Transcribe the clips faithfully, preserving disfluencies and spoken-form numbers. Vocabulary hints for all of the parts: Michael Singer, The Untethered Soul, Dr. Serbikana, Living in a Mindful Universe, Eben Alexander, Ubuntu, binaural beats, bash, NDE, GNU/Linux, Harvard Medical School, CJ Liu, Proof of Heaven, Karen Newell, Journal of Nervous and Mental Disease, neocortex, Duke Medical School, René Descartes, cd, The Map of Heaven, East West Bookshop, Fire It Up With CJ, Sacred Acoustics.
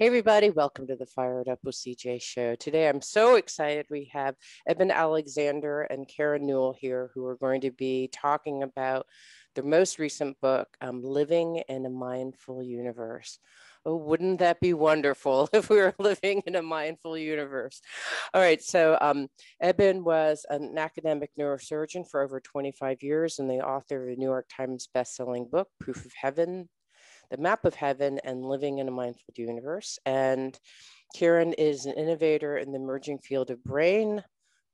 Hey everybody, welcome to the Fired Up with C J show. Today I'm so excited we have Eben Alexander and Karen Newell here who are going to be talking about their most recent book, um, Living in a Mindful Universe. Oh, wouldn't that be wonderful if we were living in a mindful universe? All right, so um, Eben was an academic neurosurgeon for over twenty-five years and the author of the New York Times bestselling book, Proof of Heaven, The Map of Heaven, and Living in a Mindful Universe. And Karen is an innovator in the emerging field of brain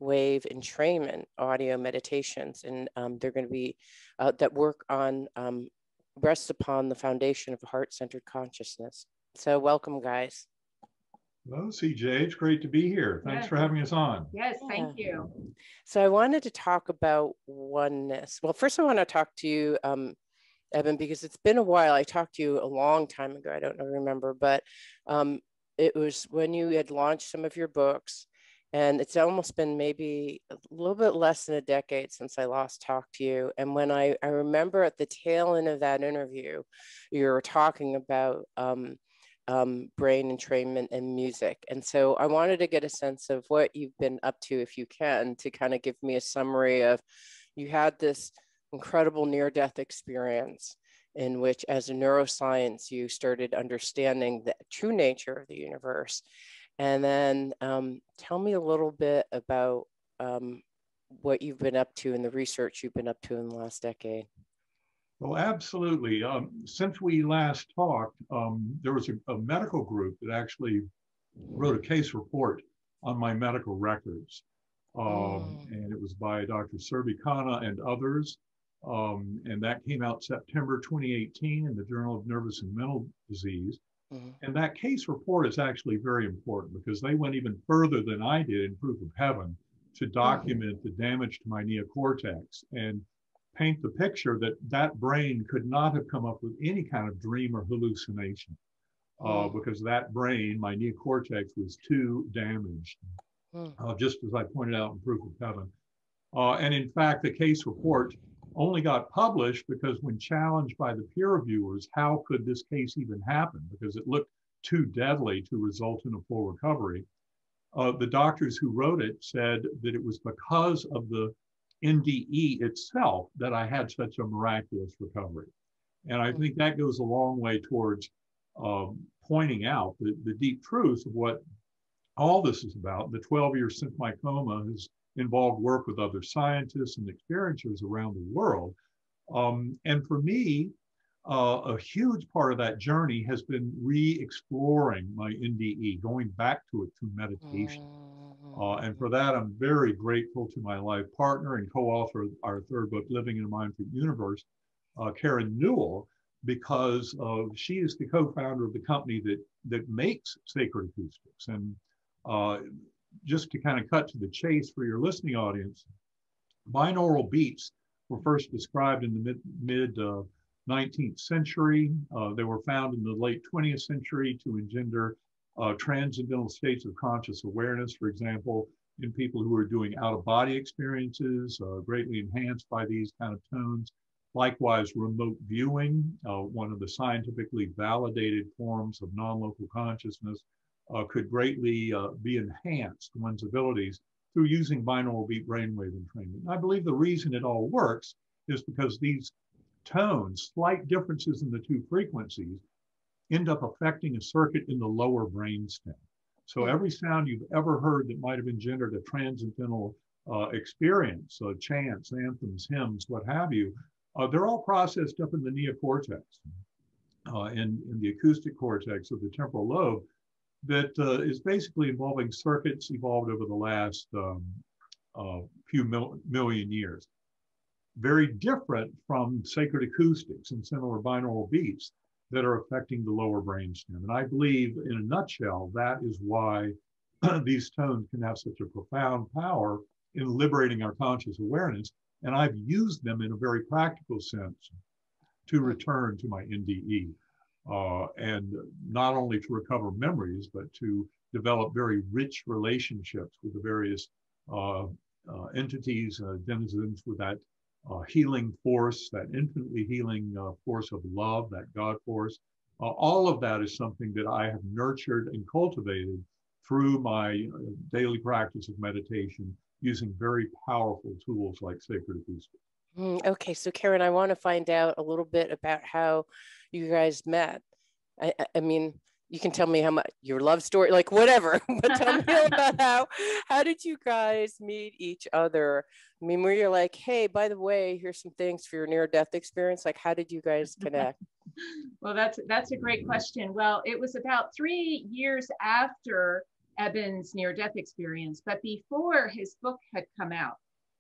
wave entrainment audio meditations. And um, they're going to be uh, that work on um, rests upon the foundation of heart-centered consciousness. So welcome, guys. Hello, C J. It's great to be here. Thanks yes. for having us on. Yes, yeah. Thank you. So I wanted to talk about oneness. Well, first I want to talk to you, um, Eben, because it's been a while. I talked to you a long time ago. I don't remember, but um, it was when you had launched some of your books. And it's almost been maybe a little bit less than a decade since I last talked to you. And when I, I remember at the tail end of that interview, you were talking about um, um, brain entrainment and music. And so I wanted to get a sense of what you've been up to, if you can, to kind of give me a summary of, you had this incredible near-death experience in which, as a neuroscience, you started understanding the true nature of the universe. And then um, tell me a little bit about um, what you've been up to and the research you've been up to in the last decade. Well, absolutely. Um, since we last talked, um, there was a, a medical group that actually wrote a case report on my medical records. Um, mm. And it was by Doctor Serbikana and others. Um, and that came out September twenty eighteen in the Journal of Nervous and Mental Disease. And that case report is actually very important because they went even further than I did in Proof of Heaven to document the damage to my neocortex and paint the picture that that brain could not have come up with any kind of dream or hallucination uh, because that brain, my neocortex, was too damaged, uh, just as I pointed out in Proof of Heaven. Uh, and in fact, the case report only got published because when challenged by the peer reviewers, how could this case even happen? Because it looked too deadly to result in a full recovery. Uh, the doctors who wrote it said that it was because of the N D E itself that I had such a miraculous recovery. And I think that goes a long way towards um, pointing out the, the deep truth of what all this is about. The twelve years since my coma has involved work with other scientists and experiencers around the world. Um, and for me, uh, a huge part of that journey has been re-exploring my N D E, going back to it through meditation. Uh, and for that, I'm very grateful to my life partner and co-author of our third book, Living in a Mindful Universe, uh, Karen Newell, because uh, she is the co-founder of the company that, that makes Sacred Acoustics. And uh, just to kind of cut to the chase for your listening audience, binaural beats were first described in the mid, mid uh, nineteenth century. Uh, they were found in the late twentieth century to engender uh, transcendental states of conscious awareness, for example, in people who are doing out-of-body experiences, uh, greatly enhanced by these kind of tones. Likewise, remote viewing, uh, one of the scientifically validated forms of non-local consciousness, Uh, could greatly uh, be enhanced one's abilities through using binaural beat brainwave entrainment. And I believe the reason it all works is because these tones, slight differences in the two frequencies, end up affecting a circuit in the lower brainstem. So every sound you've ever heard that might have engendered a transcendental uh, experience, uh, chants, anthems, hymns, what have you, uh, they're all processed up in the neocortex uh, and in the acoustic cortex of the temporal lobe. That uh, is basically involving circuits evolved over the last um, uh, few mil million years. Very different from Sacred Acoustics and similar binaural beats that are affecting the lower brainstem. And I believe, in a nutshell, that is why these tones can have such a profound power in liberating our conscious awareness. And I've used them in a very practical sense to return to my N D E. Uh, and not only to recover memories, but to develop very rich relationships with the various uh, uh, entities, uh, denizens with that uh, healing force, that infinitely healing uh, force of love, that God force, Uh, all of that is something that I have nurtured and cultivated through my daily practice of meditation using very powerful tools like Sacred Acoustics. Mm, okay, so Karen, I want to find out a little bit about how you guys met. I, I mean, you can tell me how much your love story, like whatever, but tell me about how, how did you guys meet each other? I mean, where you're like, hey, by the way, here's some things for your near-death experience. Like, how did you guys connect? Well, that's, that's a great question. Well, it was about three years after Eben's near-death experience, but before his book had come out.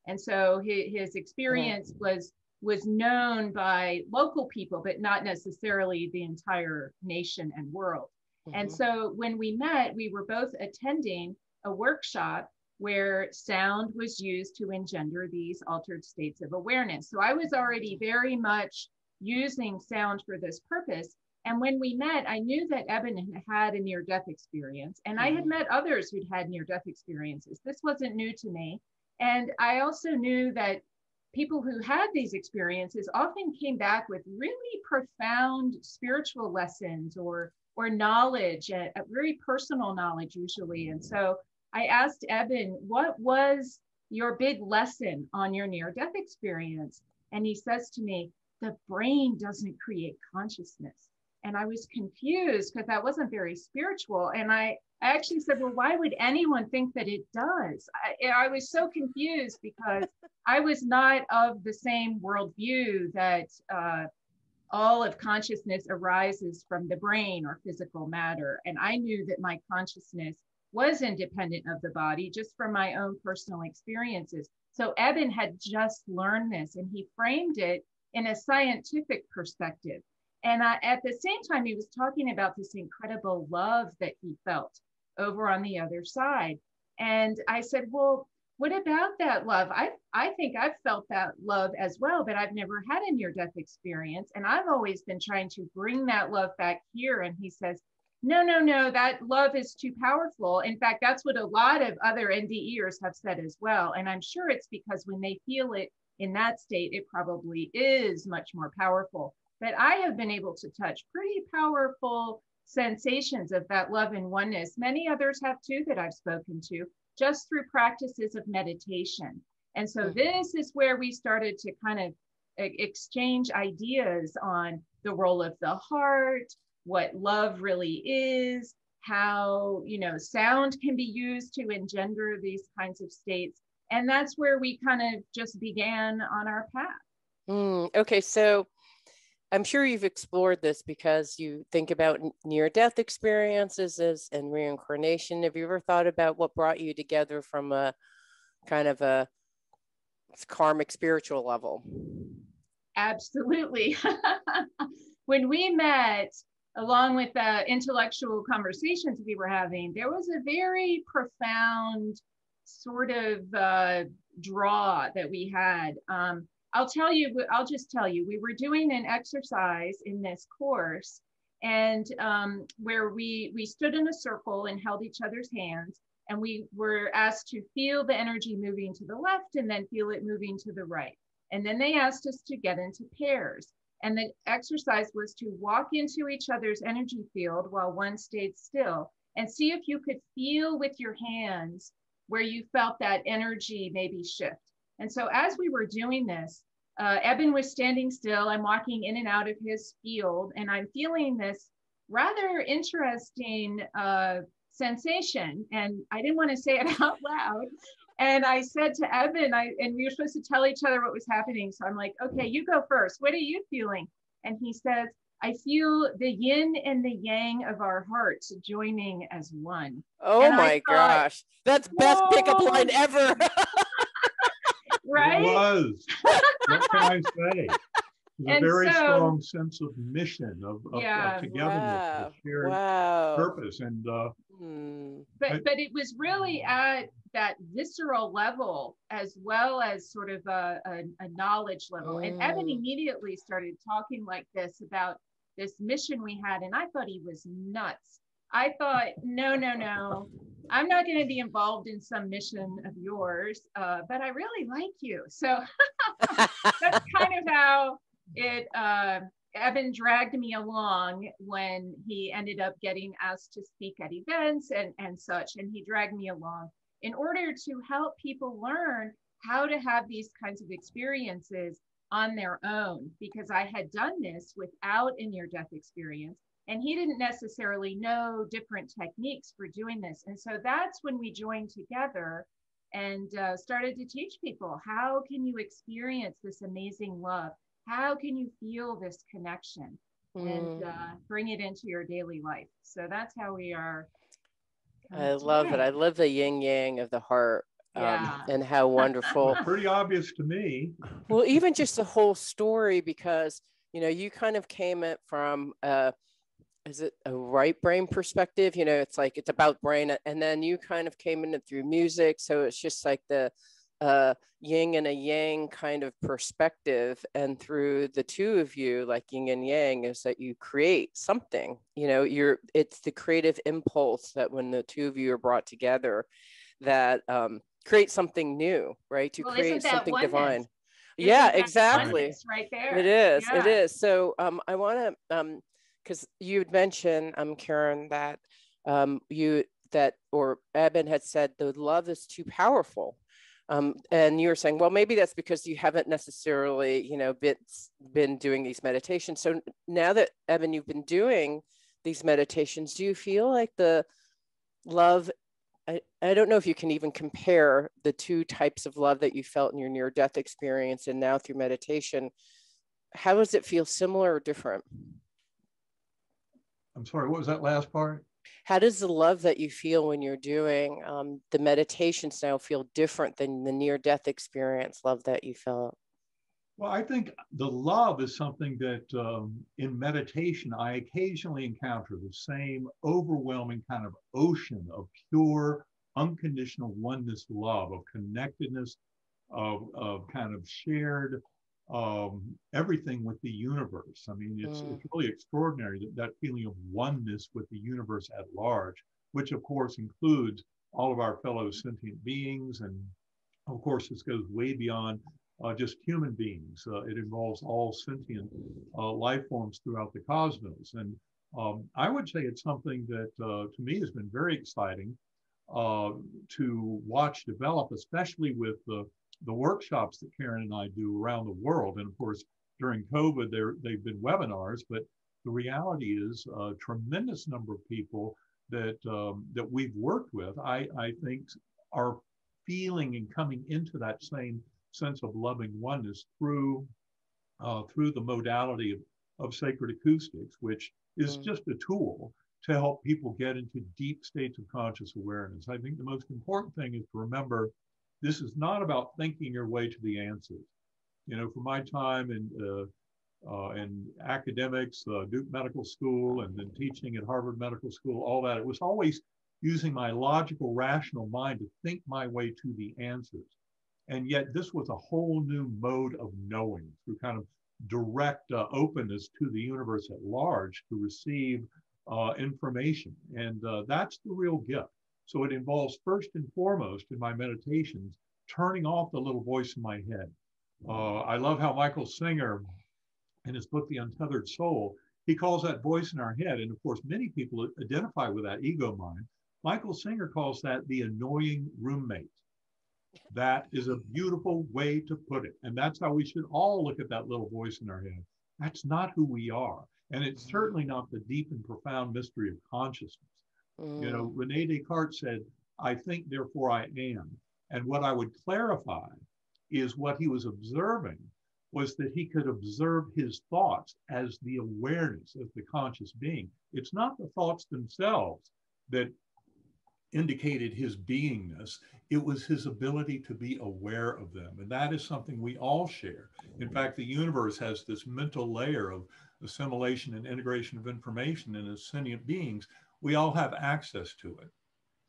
And so his, his experience was, was known by local people, but not necessarily the entire nation and world. Mm-hmm. And so when we met, we were both attending a workshop where sound was used to engender these altered states of awareness. So I was already very much using sound for this purpose. And when we met, I knew that Eben had a near-death experience, and I had met others who'd had near-death experiences. This wasn't new to me. And I also knew that people who had these experiences often came back with really profound spiritual lessons or, or knowledge, a, a very personal knowledge usually. And so I asked Eben, what was your big lesson on your near-death experience? And he says to me, the brain doesn't create consciousness. And I was confused because that wasn't very spiritual. And I, I actually said, well, why would anyone think that it does? I, I was so confused because I was not of the same worldview that uh, all of consciousness arises from the brain or physical matter. And I knew that my consciousness was independent of the body just from my own personal experiences. So Eben had just learned this, and he framed it in a scientific perspective. And I, at the same time, he was talking about this incredible love that he felt over on the other side. And I said, well, what about that love? I, I think I've felt that love as well, but I've never had a near-death experience. And I've always been trying to bring that love back here. And he says, no, no, no, that love is too powerful. In fact, that's what a lot of other N D E'ers have said as well. And I'm sure it's because when they feel it in that state, it probably is much more powerful. But I have been able to touch pretty powerful sensations of that love and oneness. Many others have too that I've spoken to, just through practices of meditation. And so this is where we started to kind of exchange ideas on the role of the heart, what love really is, how, you know, sound can be used to engender these kinds of states. And that's where we kind of just began on our path. Mm, okay, so I'm sure you've explored this because you think about near-death experiences and reincarnation. Have you ever thought about what brought you together from a kind of a karmic spiritual level? Absolutely. When we met, along with the intellectual conversations we were having, there was a very profound sort of uh, draw that we had. Um, I'll tell you, I'll just tell you, we were doing an exercise in this course and um, where we, we stood in a circle and held each other's hands, and we were asked to feel the energy moving to the left and then feel it moving to the right. And then they asked us to get into pairs. And the exercise was to walk into each other's energy field while one stayed still and see if you could feel with your hands where you felt that energy maybe shift. And so as we were doing this, uh, Eben was standing still. I'm walking in and out of his field, and I'm feeling this rather interesting uh, sensation. And I didn't want to say it out loud. And I said to Eben, I, and we were supposed to tell each other what was happening. So I'm like, okay, you go first. What are you feeling? And he says, I feel the yin and the yang of our hearts joining as one. Oh and my thought, gosh. That's best whoa. Pickup line ever. Right? It was. What can I say? A very so, strong sense of mission, of, of, yeah, of togetherness, wow, of shared wow. purpose. And, uh, mm. But I, but it was really at that visceral level, as well as sort of a, a, a knowledge level. Mm. And Eben immediately started talking like this about this mission we had. And I thought he was nuts. I thought, no, no, no. I'm not going to be involved in some mission of yours, uh, but I really like you. So that's kind of how it uh, Eben dragged me along when he ended up getting asked to speak at events and, and such, and he dragged me along in order to help people learn how to have these kinds of experiences on their own, because I had done this without a near-death experience, and he didn't necessarily know different techniques for doing this. And so that's when we joined together and uh, started to teach people, how can you experience this amazing love? How can you feel this connection and mm. uh, bring it into your daily life? So that's how we are. I love it. I love the yin yang of the heart. Yeah. Um, and how wonderful. Well, pretty obvious to me. Well, even just the whole story, because, you know, you kind of came it from, uh, is it a right brain perspective? You know, it's like, it's about brain. And then you kind of came in it through music. So it's just like the uh, yin and a yang kind of perspective. And through the two of you, like yin and yang, is that you create something, you know, you're, it's the creative impulse that when the two of you are brought together, that, um, create something new, right? To well, create something oneness? divine. Isn't yeah, exactly. Right there. It is, yeah. it is. So um, I want to, um, because you'd mentioned, um, Karen, that um, you, that, or Eben had said, the love is too powerful. Um, and you were saying, well, maybe that's because you haven't necessarily, you know, been, been doing these meditations. So now that, Eben, you've been doing these meditations, do you feel like the love, I, I don't know if you can even compare the two types of love that you felt in your near-death experience and now through meditation. How does it feel, similar or different? I'm sorry, what was that last part? How does the love that you feel when you're doing um, the meditations now feel different than the near-death experience love that you felt? Well, I think the love is something that um, in meditation, I occasionally encounter the same overwhelming kind of ocean of pure, unconditional oneness love, of connectedness, of, of kind of shared um, everything with the universe. I mean, it's, mm. it's really extraordinary, that, that feeling of oneness with the universe at large, which of course includes all of our fellow sentient beings. And of course, this goes way beyond Uh, just human beings. Uh, it involves all sentient uh, life forms throughout the cosmos. And um, I would say it's something that uh, to me has been very exciting uh, to watch develop, especially with the, the workshops that Karen and I do around the world. And of course, during COVID, there, they've been webinars, but the reality is a tremendous number of people that, um, that we've worked with, I, I think, are feeling and coming into that same sense of loving oneness through uh, through the modality of, of sacred acoustics, which is mm. just a tool to help people get into deep states of conscious awareness. I think the most important thing is to remember, this is not about thinking your way to the answers. You know, for my time in, uh, uh, in academics, uh, Duke Medical School, and then teaching at Harvard Medical School, all that, it was always using my logical, rational mind to think my way to the answers. And yet this was a whole new mode of knowing, through kind of direct uh, openness to the universe at large to receive uh, information. And uh, that's the real gift. So it involves, first and foremost, in my meditations, turning off the little voice in my head. Uh, I love how Michael Singer, in his book, The Untethered Soul, he calls that voice in our head. And of course, many people identify with that ego mind. Michael Singer calls that the annoying roommate. That is a beautiful way to put it. And that's how we should all look at that little voice in our head. That's not who we are. And it's certainly not the deep and profound mystery of consciousness. Mm. You know, René Descartes said, I think, therefore I am. And what I would clarify is what he was observing was that he could observe his thoughts as the awareness of the conscious being. It's not the thoughts themselves that indicated his beingness, it was his ability to be aware of them. And that is something we all share. In fact, the universe has this mental layer of assimilation and integration of information, and as sentient beings, we all have access to it.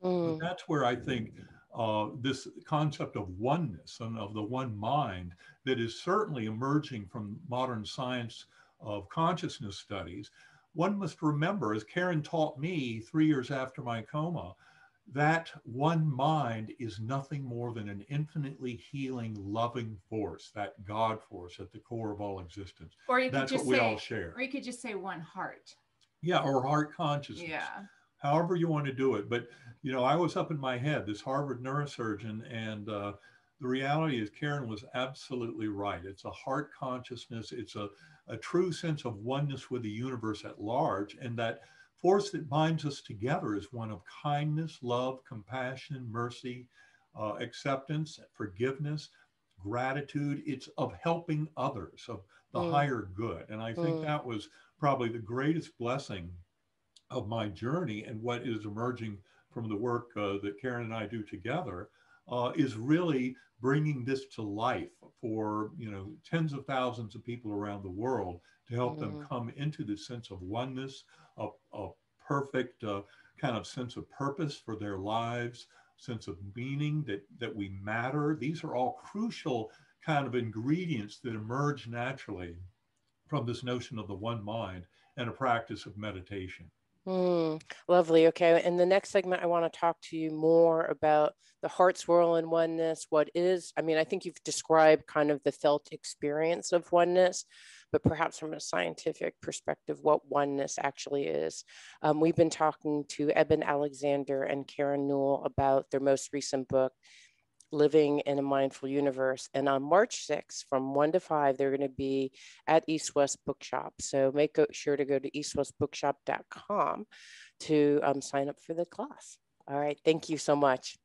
Mm. That's where I think uh, this concept of oneness and of the one mind that is certainly emerging from modern science of consciousness studies, one must remember, as Karen taught me three years after my coma, that one mind is nothing more than an infinitely healing, loving force, that God force at the core of all existence. Or you That's could just what we say, all share. Or you could just say one heart. Yeah, or heart consciousness. Yeah. However you want to do it. But, you know, I was up in my head, this Harvard neurosurgeon, and uh, the reality is Karen was absolutely right. It's a heart consciousness. It's a, a true sense of oneness with the universe at large, and that force that binds us together is one of kindness, love, compassion, mercy, uh, acceptance, forgiveness, gratitude. It's of helping others, of the mm. higher good. And I think mm. that was probably the greatest blessing of my journey, and what is emerging from the work uh, that Karen and I do together uh, is really bringing this to life for, you know, tens of thousands of people around the world to help mm. them come into this sense of oneness, A, a perfect uh, kind of sense of purpose for their lives, sense of meaning that, that we matter. These are all crucial kind of ingredients that emerge naturally from this notion of the one mind and a practice of meditation. Mm, lovely. Okay. In the next segment, I want to talk to you more about the heart swirl and oneness. What is, I mean, I think you've described kind of the felt experience of oneness, but perhaps from a scientific perspective, what oneness actually is. Um, we've been talking to Eben Alexander and Karen Newell about their most recent book, Living in a Mindful Universe. And on March sixth, from one to five, they're going to be at East West Bookshop. So make sure to go to east west bookshop dot com to um, sign up for the class. All right. Thank you so much.